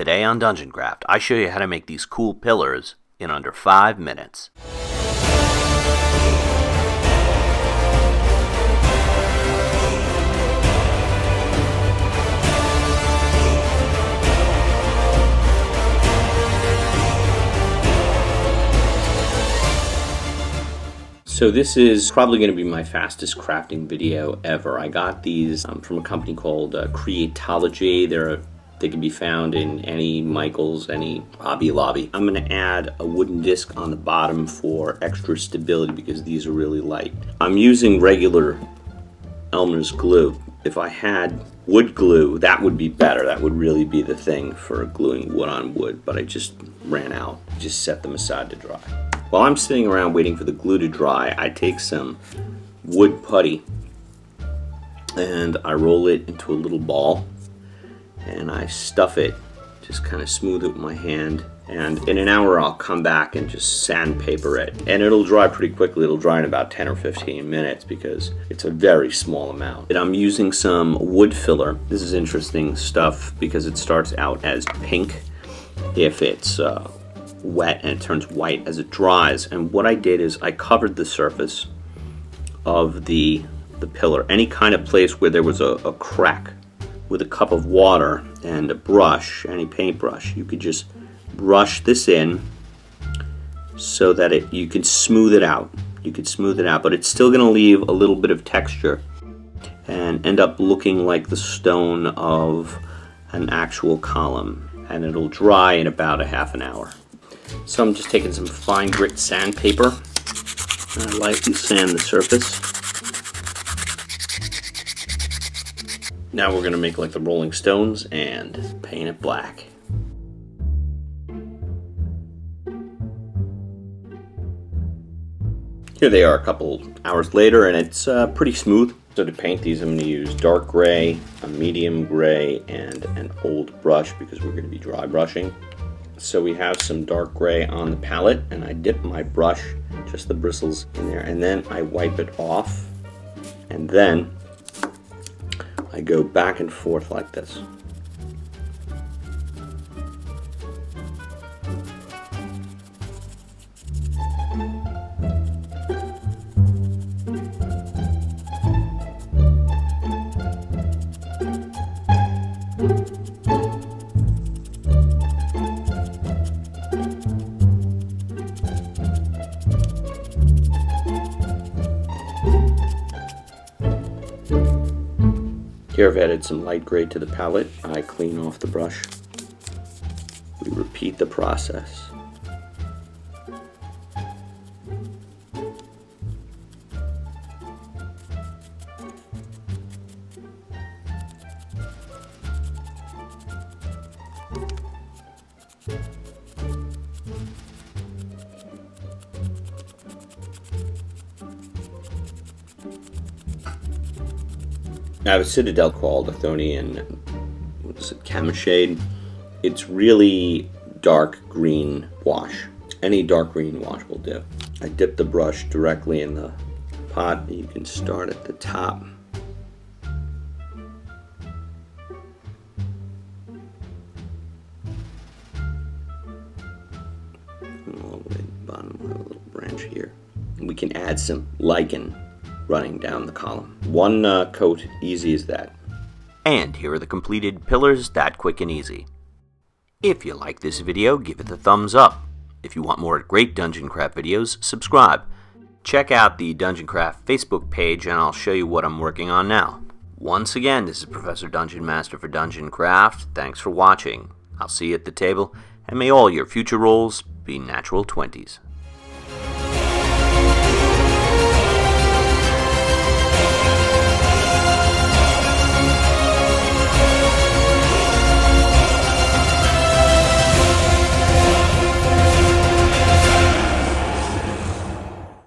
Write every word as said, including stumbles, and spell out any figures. Today on Dungeon Craft, I show you how to make these cool pillars in under five minutes. So this is probably going to be my fastest crafting video ever. I got these um, from a company called uh, Creatology. They're a They can be found in any Michaels, any Hobby Lobby. I'm gonna add a wooden disc on the bottom for extra stability because these are really light. I'm using regular Elmer's glue. If I had wood glue, that would be better. That would really be the thing for gluing wood on wood, but I just ran out. Just set them aside to dry. While I'm sitting around waiting for the glue to dry, I take some wood putty and I roll it into a little ball. And I stuff it, just kind of smooth it with my hand, and in an hour I'll come back and just sandpaper it, and it'll dry pretty quickly. It'll dry in about ten or fifteen minutes because it's a very small amount. And I'm using some wood filler. This is interesting stuff because it starts out as pink if it's uh, wet, and it turns white as it dries. And what I did is I covered the surface of the the pillar, any kind of place where there was a, a crack, with a cup of water and a brush, any paintbrush. You could just brush this in so that it you could smooth it out. You could smooth it out, but it's still gonna leave a little bit of texture and end up looking like the stone of an actual column. And it'll dry in about a half an hour. So I'm just taking some fine grit sandpaper, and I lightly sand the surface. Now we're gonna make like the Rolling Stones and paint it black. Here they are a couple hours later, and it's uh, pretty smooth. So to paint these, I'm gonna use dark gray, a medium gray, and an old brush because we're gonna be dry brushing. So we have some dark gray on the palette, and I dip my brush, just the bristles in there, and then I wipe it off, and then I go back and forth like this. Here I've added some light gray to the palette. I clean off the brush. We repeat the process. I have a citadel called Athonian, what is it, Camishade. It's really dark green wash. Any dark green wash will do. I dip the brush directly in the pot. You can start at the top. All the way to the bottom, a little branch here. And we can add some lichen running down the column. One uh, coat, easy as that. And here are the completed pillars, that quick and easy. If you like this video, give it a thumbs up. If you want more great Dungeon Craft videos, subscribe. Check out the Dungeon Craft Facebook page and I'll show you what I'm working on now. Once again, this is Professor Dungeon Master for Dungeon Craft. Thanks for watching. I'll see you at the table, and may all your future rolls be natural twenties.